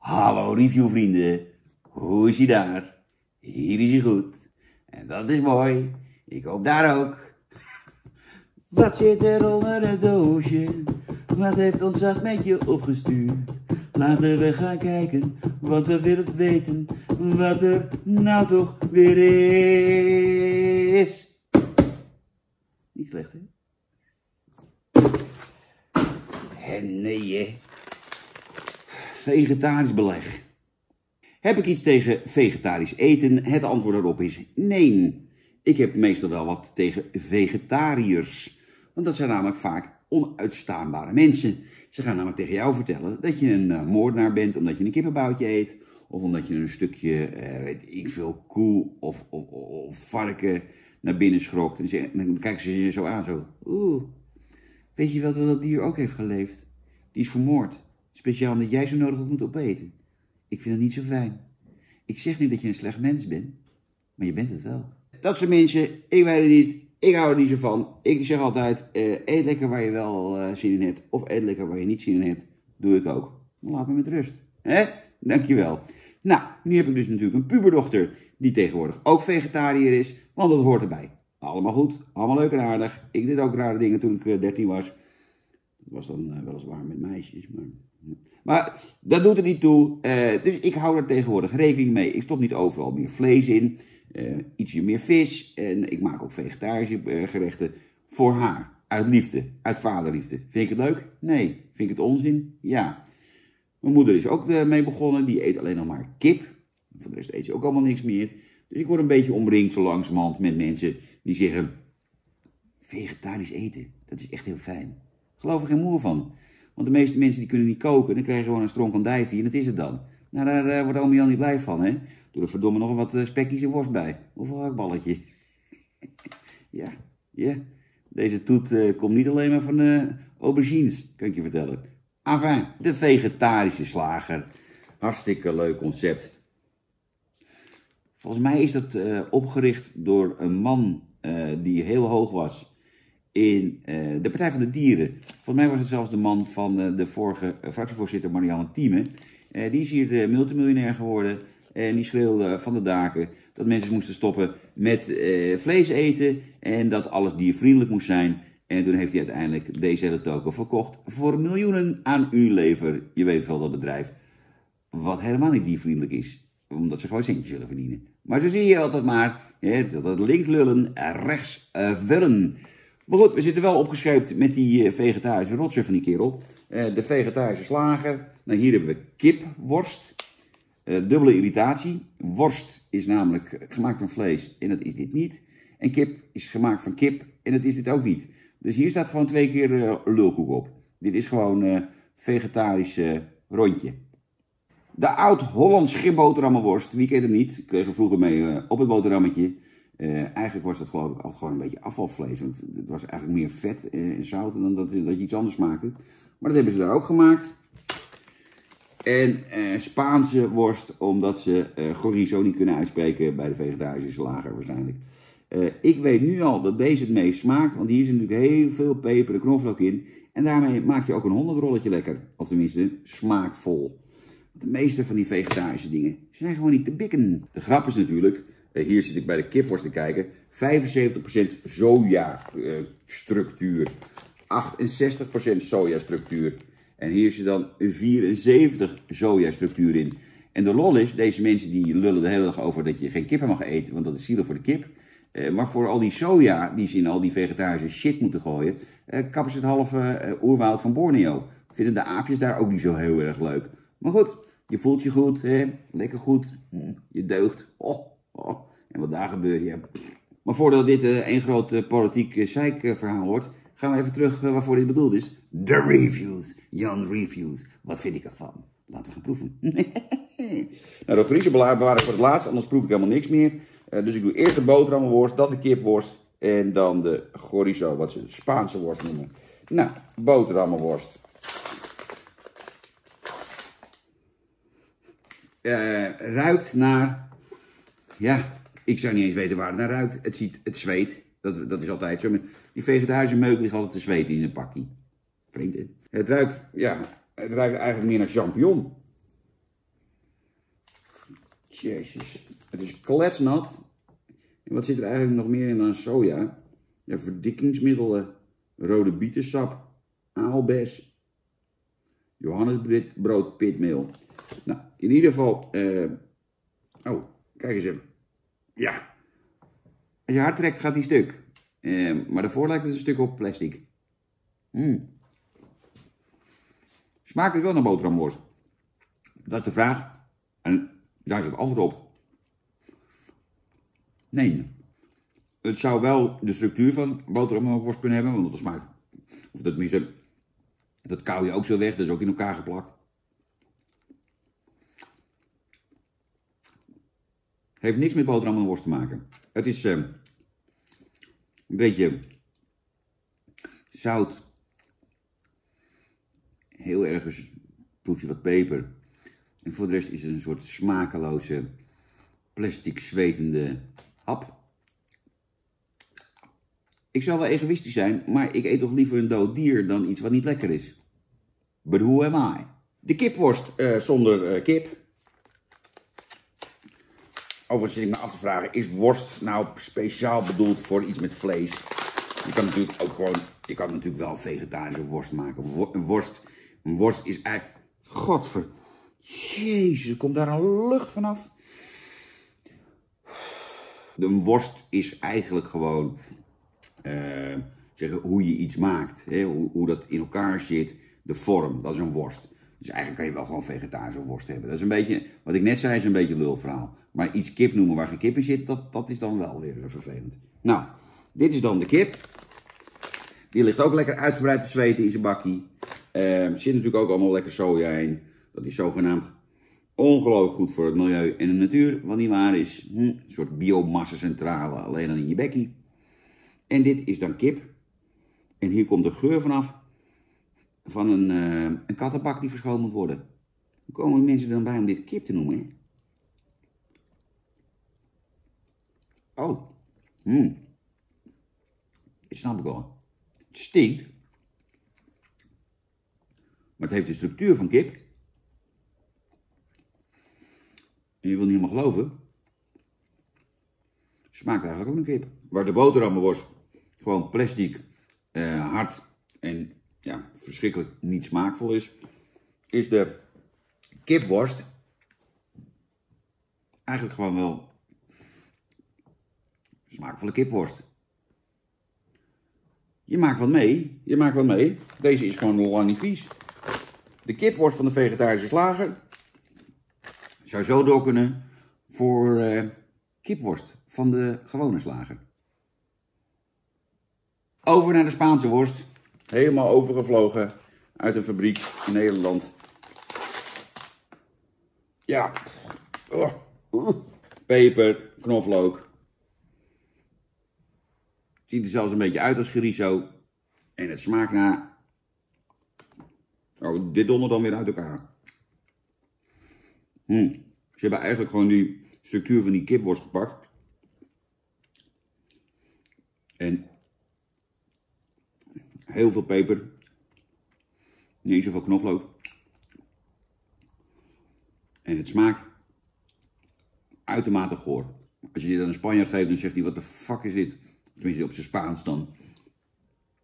Hallo reviewvrienden, hoe is ie daar? Hier is ie goed. En dat is mooi, ik hoop daar ook. Wat zit er onder het doosje? Wat heeft ons Ahmedje opgestuurd? Laten we gaan kijken, want we willen weten wat er nou toch weer is. Niet slecht, hè? En nee, hè? Vegetarisch beleg. Heb ik iets tegen vegetarisch eten? Het antwoord daarop is nee. Ik heb meestal wel wat tegen vegetariërs. Want dat zijn namelijk vaak onuitstaanbare mensen. Ze gaan namelijk tegen jou vertellen dat je een moordenaar bent omdat je een kippenboutje eet. Of omdat je een stukje, weet ik veel, koe of varken naar binnen schrokt. En dan kijken ze je zo aan, zo. Oeh, weet je wel dat dat dier ook heeft geleefd? Die is vermoord. Speciaal omdat jij zo nodig had moeten opeten. Ik vind dat niet zo fijn. Ik zeg niet dat je een slecht mens bent, maar je bent het wel. Dat zijn mensen, ik weet het niet, ik hou er niet zo van. Ik zeg altijd, eet lekker waar je wel zin in hebt, of eet lekker waar je niet zin in hebt. Doe ik ook. Maar laat me met rust. Hè? Dankjewel. Nou, nu heb ik dus natuurlijk een puberdochter, die tegenwoordig ook vegetariër is, want dat hoort erbij. Allemaal goed, allemaal leuk en aardig. Ik deed ook rare dingen toen ik 13 was. Dat was dan weliswaar met meisjes, maar... Maar dat doet er niet toe, dus ik hou er tegenwoordig rekening mee. Ik stop niet overal meer vlees in, ietsje meer vis. En ik maak ook vegetarische gerechten voor haar. Uit liefde, uit vaderliefde. Vind ik het leuk? Nee. Vind ik het onzin? Ja. Mijn moeder is ook mee begonnen, die eet alleen nog maar kip. Voor de rest eet ze ook allemaal niks meer. Dus ik word een beetje omringd zo langzamerhand met mensen die zeggen... Vegetarisch eten, dat is echt heel fijn. Geloof er geen moer van. Want de meeste mensen die kunnen niet koken, dan krijgen ze gewoon een stronk van dijvie en dat is het dan. Nou, daar wordt oom Jan niet blij van, hè? Doe er verdomme nog wat spekjes en worst bij. Of een hakballetje. Ja. Deze toet komt niet alleen maar van aubergines, kan ik je vertellen. Enfin, de vegetarische slager. Hartstikke leuk concept. Volgens mij is dat opgericht door een man die heel hoog was. In de Partij van de Dieren. Volgens mij was het zelfs de man van de vorige fractievoorzitter Marianne Thieme. Die is hier multimiljonair geworden. En die schreeuwde van de daken dat mensen moesten stoppen met vlees eten. En dat alles diervriendelijk moest zijn. En toen heeft hij uiteindelijk deze hele toko verkocht. Voor miljoenen aan Unilever. Je weet wel dat bedrijf. Wat helemaal niet diervriendelijk is. Omdat ze gewoon centjes willen verdienen. Maar zo zie je altijd maar. Dat links lullen, rechts vullen. Maar goed, we zitten wel opgescheept met die vegetarische rotsen van die kerel. De vegetarische slager. Nou, hier hebben we kipworst. Dubbele irritatie. Worst is namelijk gemaakt van vlees en dat is dit niet. En kip is gemaakt van kip en dat is dit ook niet. Dus hier staat gewoon 2 keer lulkoek op. Dit is gewoon vegetarisch rondje. De oud-Hollands schipboterhammenworst. Wie kent hem niet? Ik kreeg er vroeger mee op het boterhammetje. Eigenlijk was dat geloof ik altijd gewoon een beetje afvalvlees. Want het was eigenlijk meer vet en zout dan dat je iets anders maakte. Maar dat hebben ze daar ook gemaakt. En Spaanse worst, omdat ze chorizo niet kunnen uitspreken bij de vegetarische slager waarschijnlijk. Ik weet nu al dat deze het meest smaakt, want hier is natuurlijk heel veel peper en knoflook in. En daarmee maak je ook een 100-rolletje lekker. Of tenminste, smaakvol. De meeste van die vegetarische dingen zijn gewoon niet te bikken. De grap is natuurlijk... Hier zit ik bij de kipworst te kijken. 75% sojastructuur. 68% sojastructuur. En hier zit dan 74% sojastructuur in. En de lol is, deze mensen die lullen de hele dag over dat je geen kippen mag eten. Want dat is zielig voor de kip. Maar voor al die soja die ze in al die vegetarische shit moeten gooien. Kappen ze het halve oerwoud van Borneo. Vinden de aapjes daar ook niet zo heel erg leuk. Maar goed, je voelt je goed. Hè? Lekker goed. Je deugt. Oh, en wat daar gebeurt, ja. Maar voordat dit één groot politiek zeikverhaal wordt, gaan we even terug waarvoor dit bedoeld is. De Reviews. Jan Reviews. Wat vind ik ervan? Laten we gaan proeven. Nou, de frisse bewaren ik voor het laatst, anders proef ik helemaal niks meer. Dus ik doe eerst de boterhammenworst, dan de kipworst en dan de chorizo, wat ze Spaanse worst noemen. Nou, boterhammenworst. Ruikt naar... Ja, ik zou niet eens weten waar het naar ruikt. Het zweet. Dat is altijd zo. Die vegetarische meuk ligt altijd te zweten in een pakje. Vreemd, hè? Het ruikt eigenlijk meer naar champignon. Jezus, het is kletsnat. En wat zit er eigenlijk nog meer in dan soja? Ja, verdikkingsmiddelen, rode bietensap, aalbes, Johannesbrood, pitmeel. Nou, in ieder geval, oh, kijk eens even. Ja, als je hard trekt gaat die stuk. Maar daarvoor lijkt het een stuk op plastic. Smaakt het wel naar boterhamworst? Dat is de vraag. En daar is het antwoord op. Nee. Het zou wel de structuur van boterhamworst kunnen hebben, want dat smaakt. Of dat tenminste, dat kauw je ook zo weg, dat is ook in elkaar geplakt. Heeft niks met boterham en worst te maken. Het is een beetje zout. Heel ergens proef je wat peper. En voor de rest is het een soort smakeloze, plastic zwetende hap. Ik zou wel egoïstisch zijn, maar ik eet toch liever een dood dier dan iets wat niet lekker is. But who am I? De kipworst zonder kip. Overigens zit ik me af te vragen, is worst nou speciaal bedoeld voor iets met vlees? Je kan natuurlijk ook gewoon, je kan natuurlijk wel vegetarische worst maken. Een worst is eigenlijk... Godver... Jezus, komt daar een lucht vanaf? Een worst is eigenlijk gewoon... zeggen hoe je iets maakt, hè? Hoe dat in elkaar zit, de vorm, dat is een worst. Dus eigenlijk kan je wel gewoon vegetarische worst hebben. Dat is een beetje, wat ik net zei, is een beetje een lulverhaal. Maar iets kip noemen waar geen kip in zit, dat is dan wel weer vervelend. Nou, dit is dan de kip. Die ligt ook lekker uitgebreid te zweten in zijn bakkie. Er zit natuurlijk ook allemaal lekker soja in. Dat is zogenaamd ongelooflijk goed voor het milieu en de natuur, wat niet waar is. Een soort biomassacentrale, alleen dan in je bekkie. En dit is dan kip. En hier komt de geur vanaf van een kattenbak die verschoond moet worden. Hoe komen mensen dan bij om dit kip te noemen? Hè? Oh. Dat snap ik wel. Het stinkt. Maar het heeft de structuur van kip. En je wil niet helemaal geloven. Het smaakt eigenlijk ook een kip. Waar de boterhammenworst gewoon plastic, hard en ja, verschrikkelijk niet smaakvol is, is de kipworst eigenlijk gewoon wel smaakvolle kipworst. Je maakt wat mee, je maakt wat mee. Deze is gewoon lang niet vies. De kipworst van de vegetarische slager zou zo door kunnen voor kipworst van de gewone slager. Over naar de Spaanse worst. Helemaal overgevlogen uit een fabriek in Nederland. Ja. Peper, knoflook. Ziet er zelfs een beetje uit als chorizo. En het smaakt naar... Oh, dit dondert dan weer uit elkaar. Ze hebben eigenlijk gewoon die structuur van die kipworst gepakt. En... heel veel peper. Niet zoveel knoflook. En het smaakt uitermate goor. Als je dit aan een Spanjaard geeft, dan zegt hij: wat de fuck is dit? Tenminste, op zijn Spaans dan.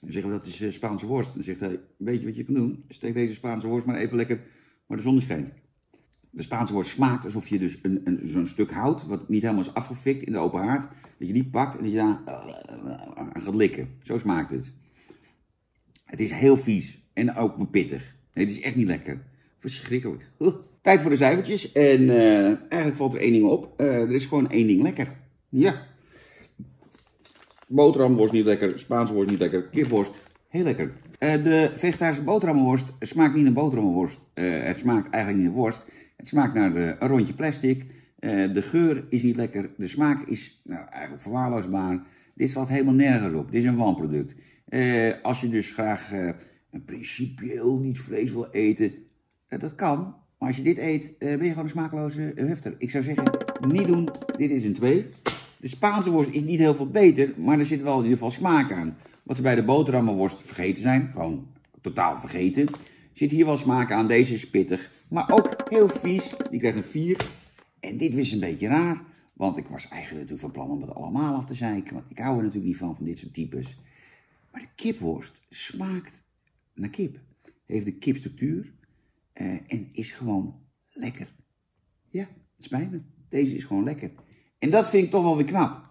Dan zeggen we: dat is Spaanse worst. Dan zegt hij: weet je wat je kan doen? Steek deze Spaanse worst maar even lekker waar de zon schijnt. De Spaanse worst smaakt alsof je dus zo'n stuk hout, wat niet helemaal is afgefikt in de open haard, dat je die pakt en dat je daar aan gaat likken. Zo smaakt het. Het is heel vies en ook pittig. Nee, het is echt niet lekker. Verschrikkelijk. Tijd voor de cijfertjes. En eigenlijk valt er één ding op. Er is gewoon één ding lekker. Ja. Boterhamworst niet lekker. Spaanse worst niet lekker. Kipworst heel lekker. De vegetarische boterhamworst smaakt niet naar boterhamworst. Het smaakt eigenlijk niet naar worst. Het smaakt naar een rondje plastic. De geur is niet lekker. De smaak is nou, eigenlijk verwaarloosbaar. Dit slaat helemaal nergens op. Dit is een wanproduct. Als je dus graag een principieel niet vlees wil eten, dat kan. Maar als je dit eet, ben je gewoon een smakeloze hefter. Ik zou zeggen, niet doen. Dit is een 2. De Spaanse worst is niet heel veel beter, maar er zit wel in ieder geval smaak aan. Wat ze bij de boterhammenworst vergeten zijn, gewoon totaal vergeten, zit hier wel smaak aan. Deze is pittig, maar ook heel vies. Die krijgt een 4. En dit was een beetje raar, want ik was eigenlijk natuurlijk van plan om het allemaal af te zeiken. Want ik hou er natuurlijk niet van dit soort types. Maar de kipworst smaakt naar kip. Heeft een kipstructuur en is gewoon lekker. Ja, het spijt me. Deze is gewoon lekker. En dat vind ik toch wel weer knap.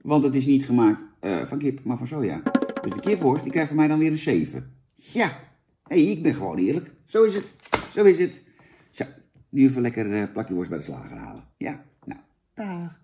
Want het is niet gemaakt van kip, maar van soja. Dus de kipworst, die krijgt van mij dan weer een 7. Ja, hey, ik ben gewoon eerlijk. Zo is het. Zo is het. Zo, nu even lekker plakje worst bij de slager halen. Ja, nou, dag.